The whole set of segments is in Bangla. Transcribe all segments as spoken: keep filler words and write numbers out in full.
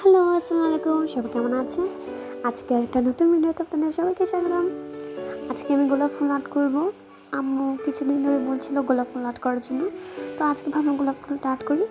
হ্যালো, আসসালামু আলাইকুম। সবাই কেমন আছে? আজকে একটা নতুন ভিডিওতে আপনাদের সবাইকে স্বাগতম। আজকে আমি গোলাপ ফুল আর্ট করবো। আম্মু কিছুদিন ধরে বলছিল গোলাপ ফুল আর্ট করার জন্য, তো আজকে ভাবলাম গোলাপ ফুলটা আর্ট করি।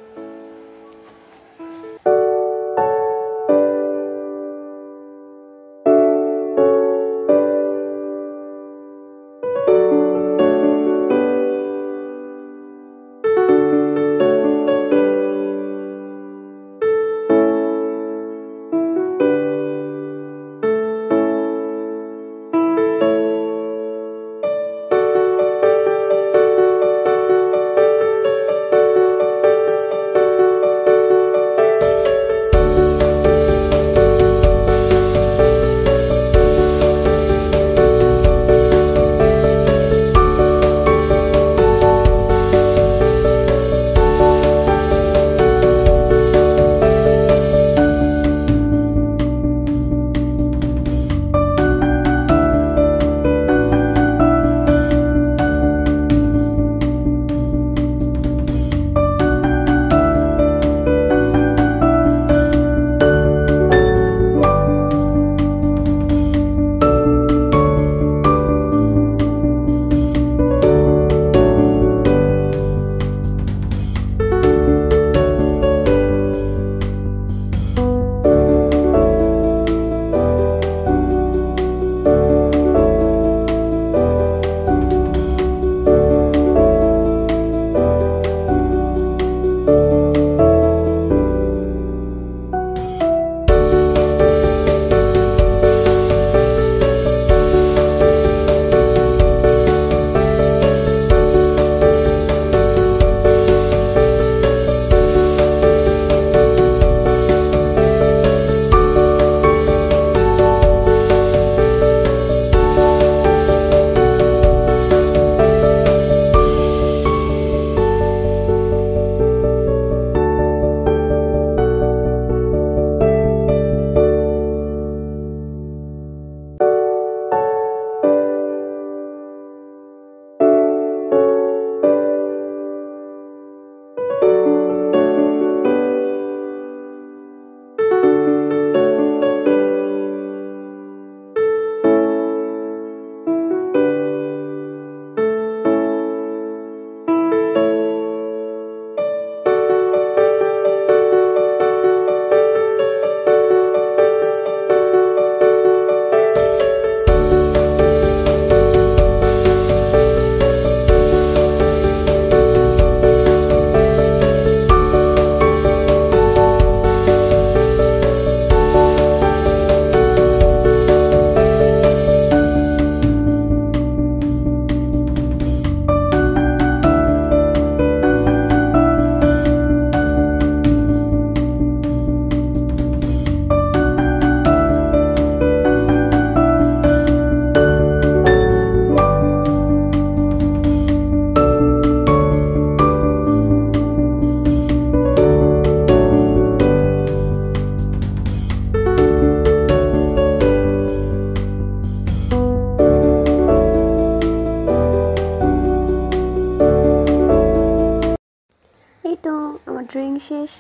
তো আমার ড্রয়িং শেষ,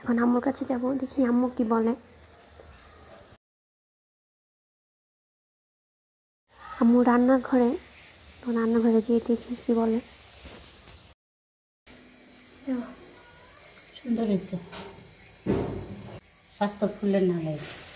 এখন আম্মুর কাছে যাব, দেখি আম্মু কি বলে। আম্মু রান্নাঘরে, তো রান্নাঘরে গিয়ে দেখি কি বলে। সুন্দর হয়েছে, স্বাস্থ্য ফুলের না হয়েছে।